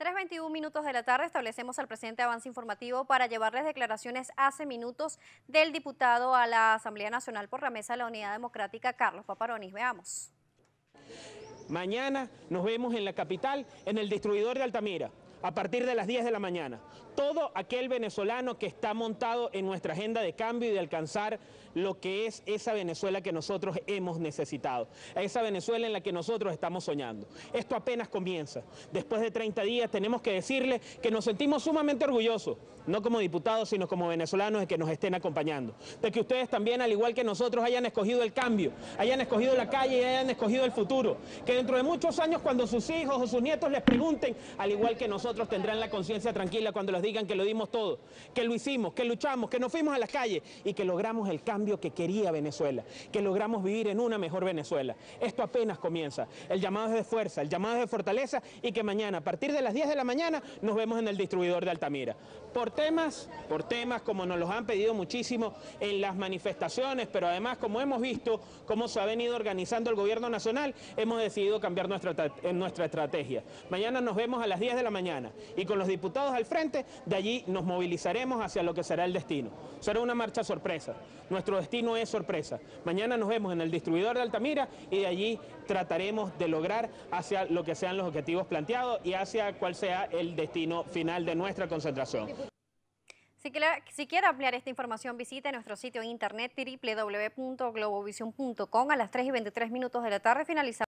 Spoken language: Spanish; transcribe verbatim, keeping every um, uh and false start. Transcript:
tres veintiuno minutos de la tarde establecemos el presente avance informativo para llevarles declaraciones hace minutos del diputado a la Asamblea Nacional por la Mesa de la Unidad Democrática, Carlos Paparonis. Veamos. Mañana nos vemos en la capital, en el Distribuidor de Altamira, a partir de las diez de la mañana. Todo aquel venezolano que está montado en nuestra agenda de cambio y de alcanzar lo que es esa Venezuela que nosotros hemos necesitado, esa Venezuela en la que nosotros estamos soñando. Esto apenas comienza. Después de treinta días tenemos que decirle que nos sentimos sumamente orgullosos, no como diputados, sino como venezolanos, de que nos estén acompañando, de que ustedes también, al igual que nosotros, hayan escogido el cambio, hayan escogido la calle y hayan escogido el futuro, que dentro de muchos años, cuando sus hijos o sus nietos les pregunten, al igual que nosotros, tendrán la conciencia tranquila cuando les digan que lo dimos todo, que lo hicimos, que luchamos, que nos fuimos a las calles y que logramos el cambio que quería Venezuela, que logramos vivir en una mejor Venezuela. Esto apenas comienza. El llamado es de fuerza, el llamado es de fortaleza, y que mañana, a partir de las diez de la mañana, nos vemos en el Distribuidor de Altamira. Por temas, por temas como nos los han pedido muchísimo en las manifestaciones, pero además, como hemos visto cómo se ha venido organizando el gobierno nacional, hemos decidido cambiar nuestra, nuestra estrategia. Mañana nos vemos a las diez de la mañana y con los diputados al frente, de allí nos movilizaremos hacia lo que será el destino. Será una marcha sorpresa. Nuestro Nuestro destino es sorpresa. Mañana nos vemos en el Distribuidor de Altamira y de allí trataremos de lograr hacia lo que sean los objetivos planteados y hacia cuál sea el destino final de nuestra concentración. Si quiere, si quiere ampliar esta información, visite nuestro sitio internet doble u doble u doble u punto globovision punto com. A las tres y veintitrés minutos de la tarde finalizamos.